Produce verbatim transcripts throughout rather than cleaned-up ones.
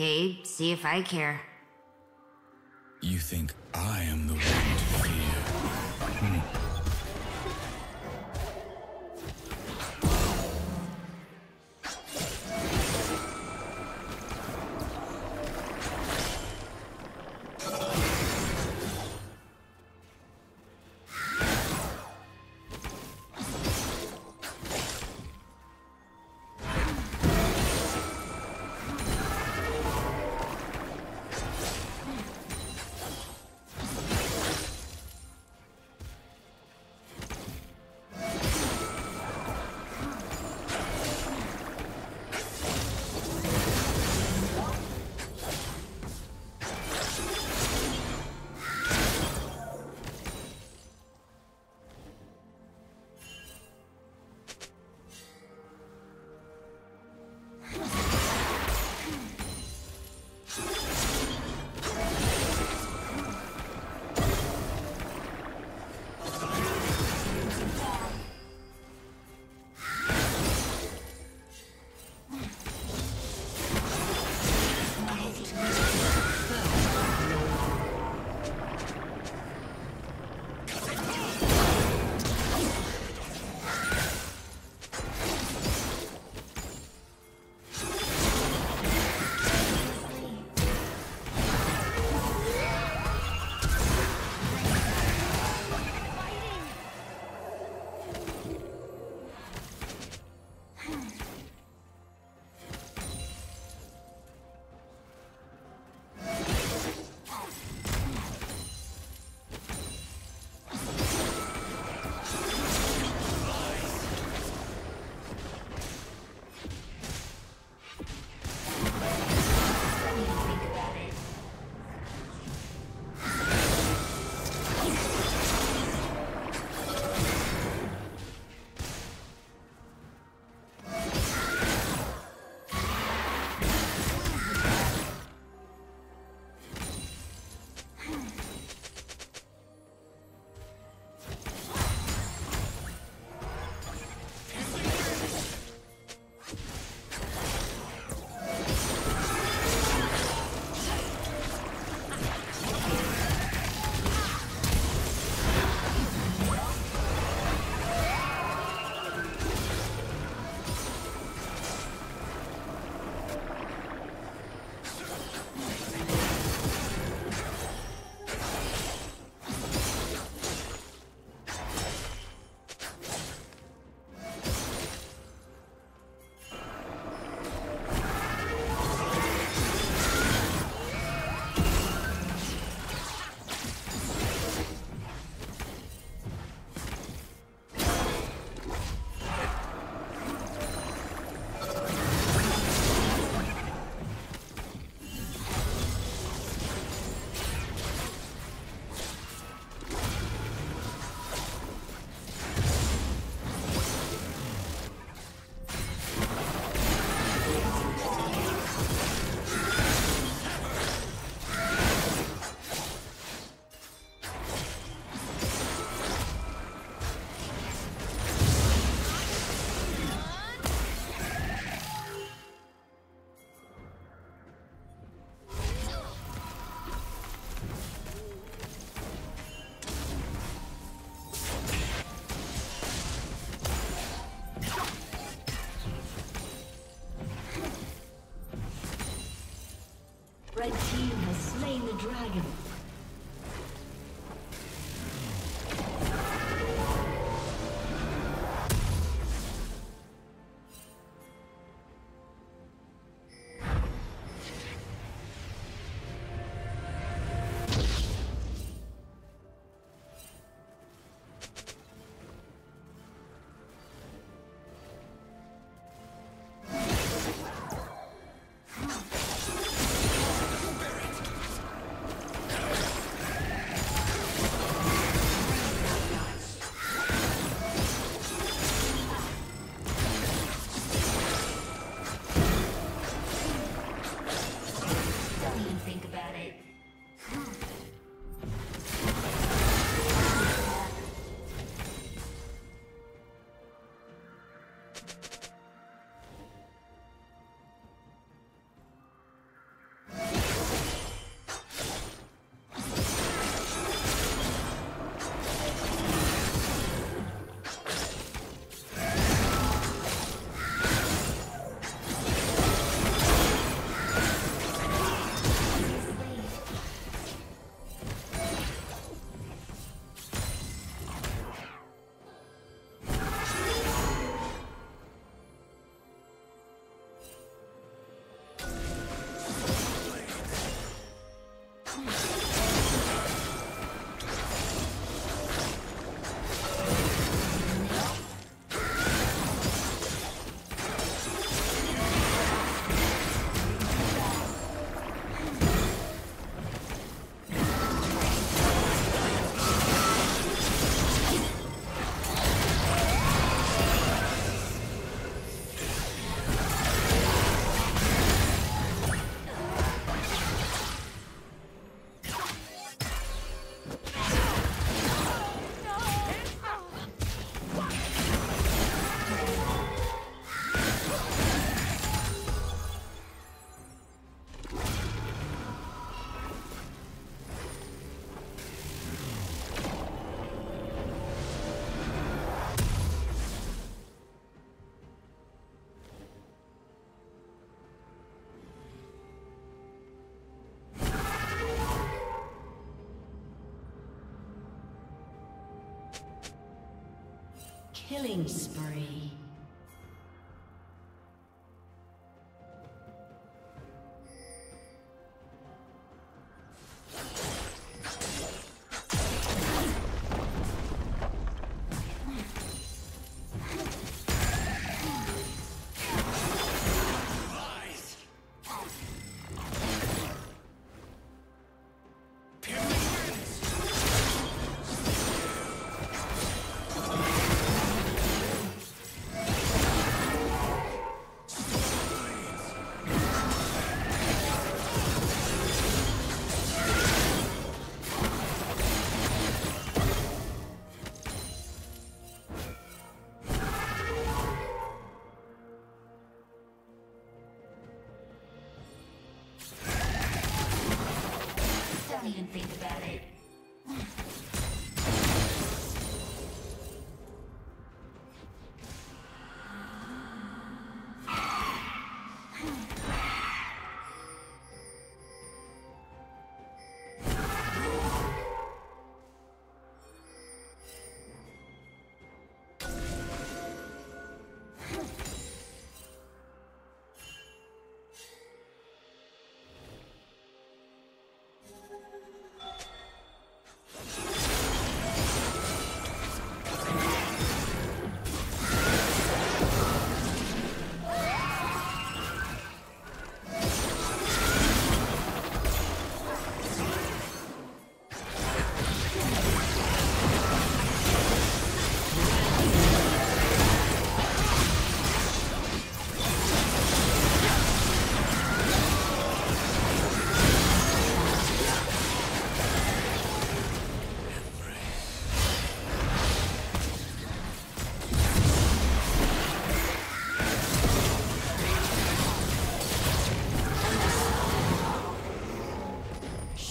Cade, see if I care. You think I am the one to fear? Hmm. Red team has slain the dragon. Killing spree.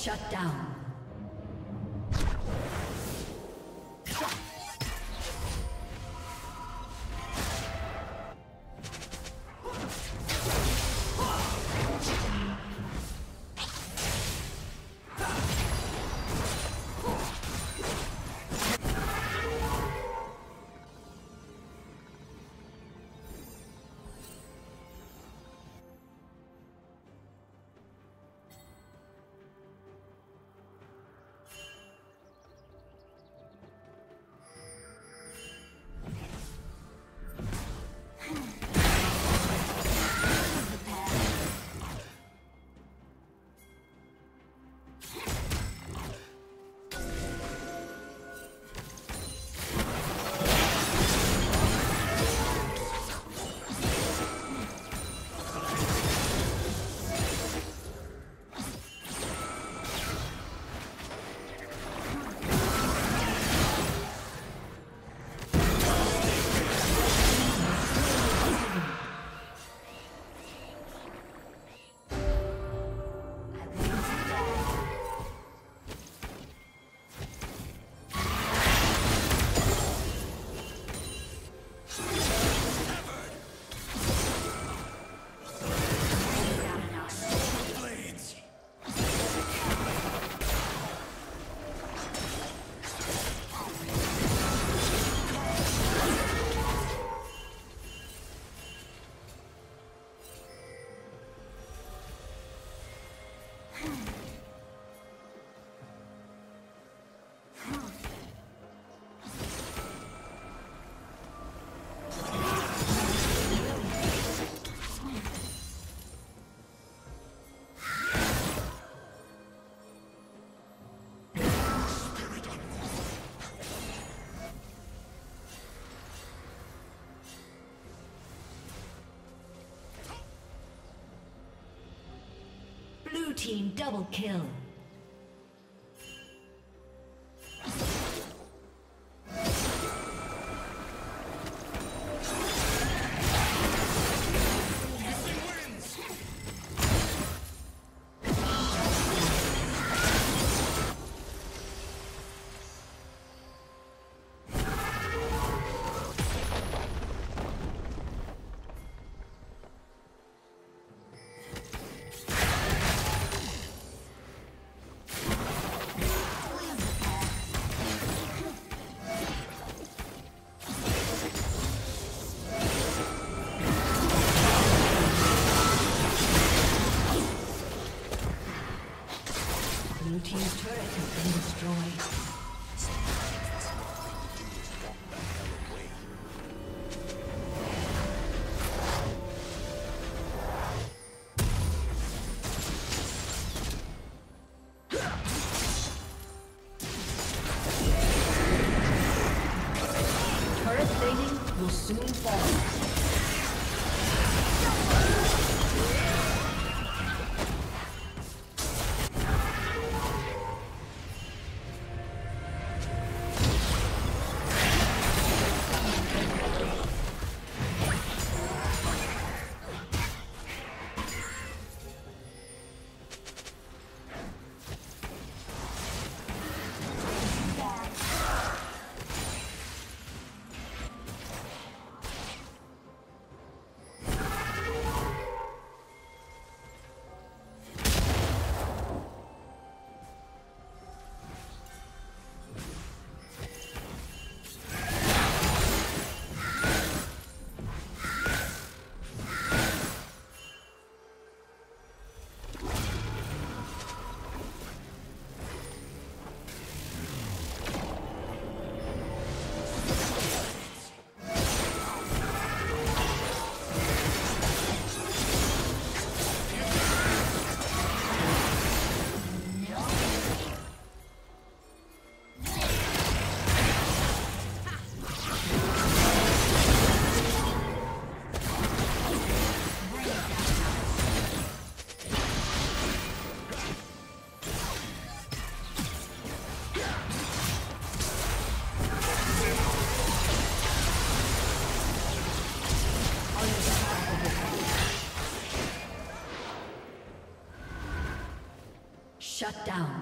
Shut down. Team double kill. Blue team's turret has been destroyed. Shut down.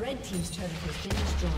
Red team's turret has been destroyed.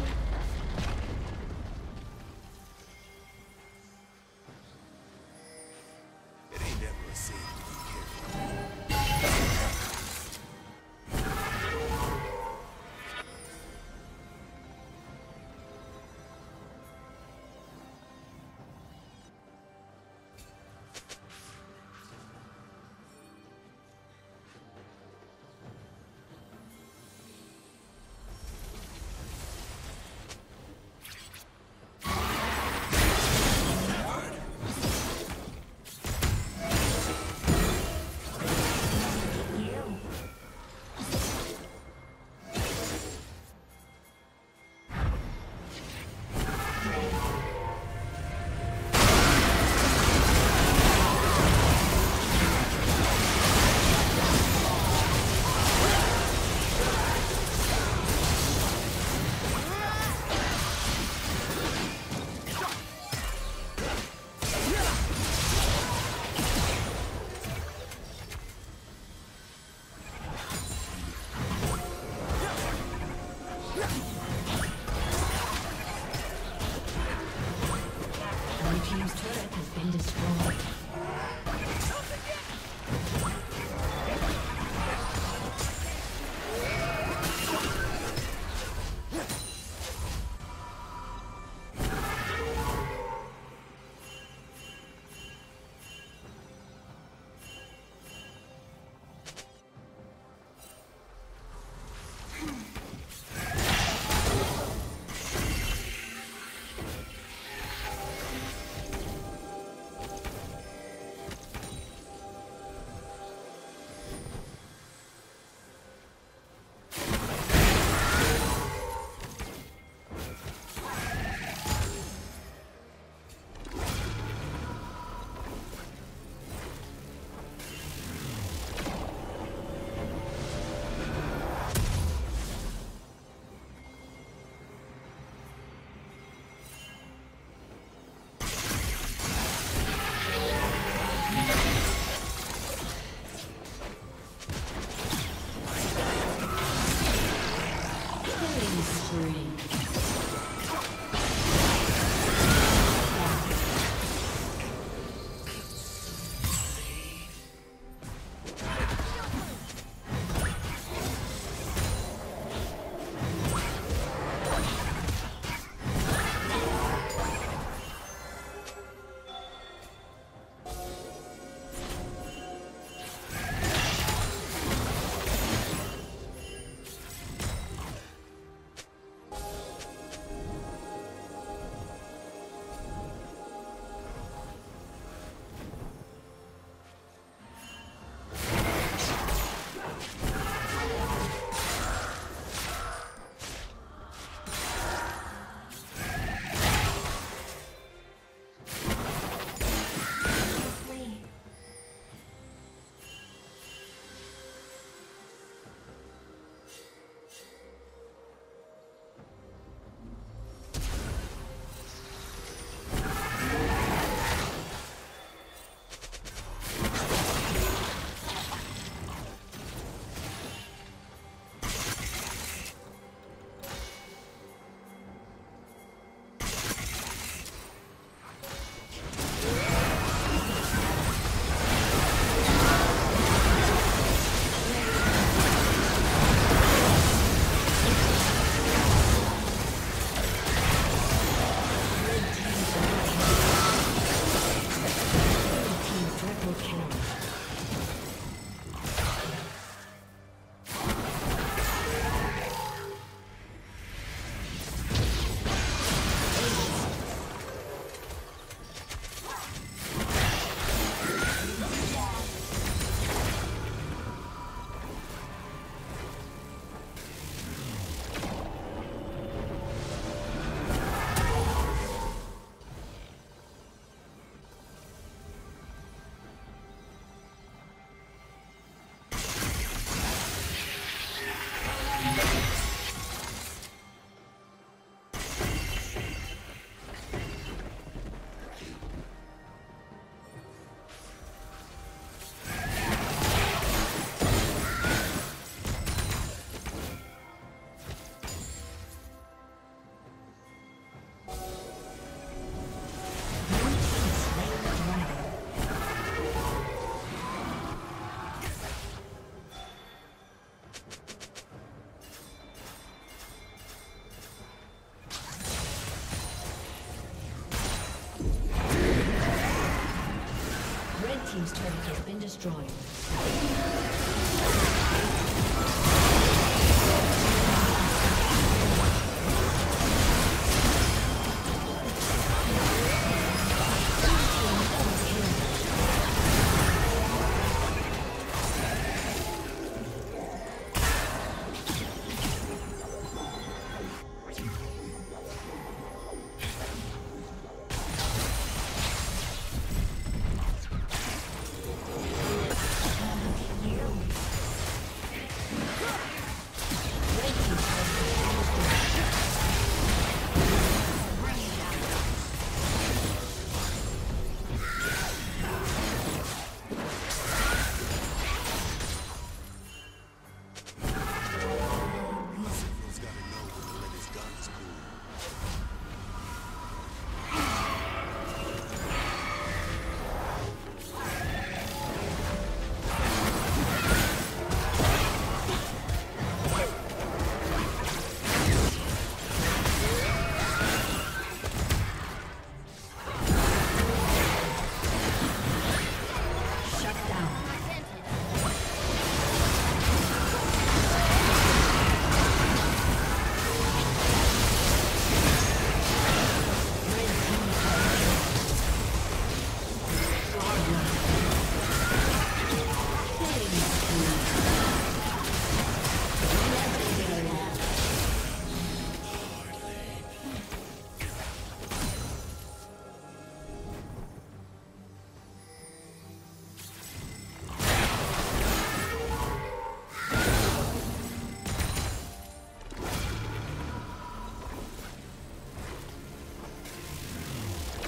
Team's turret has been destroyed.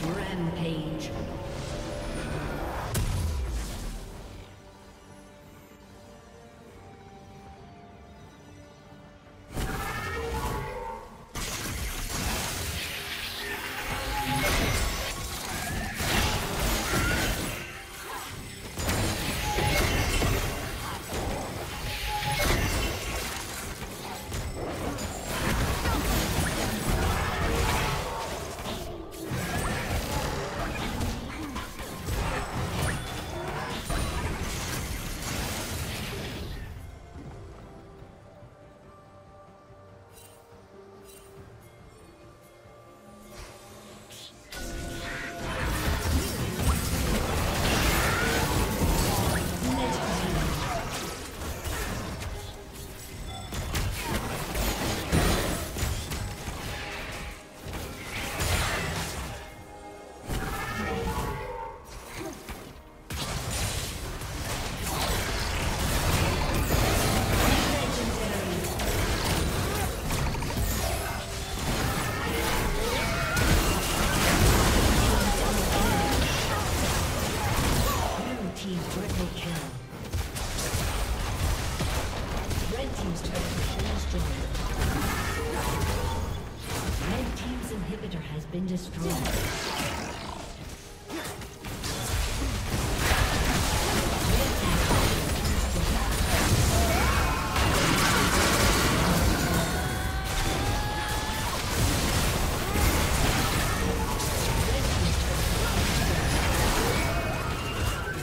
Rampage.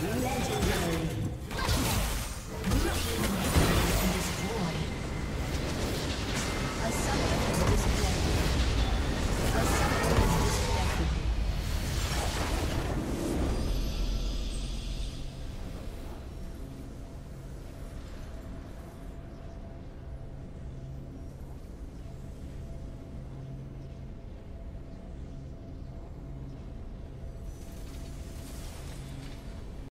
Legendary.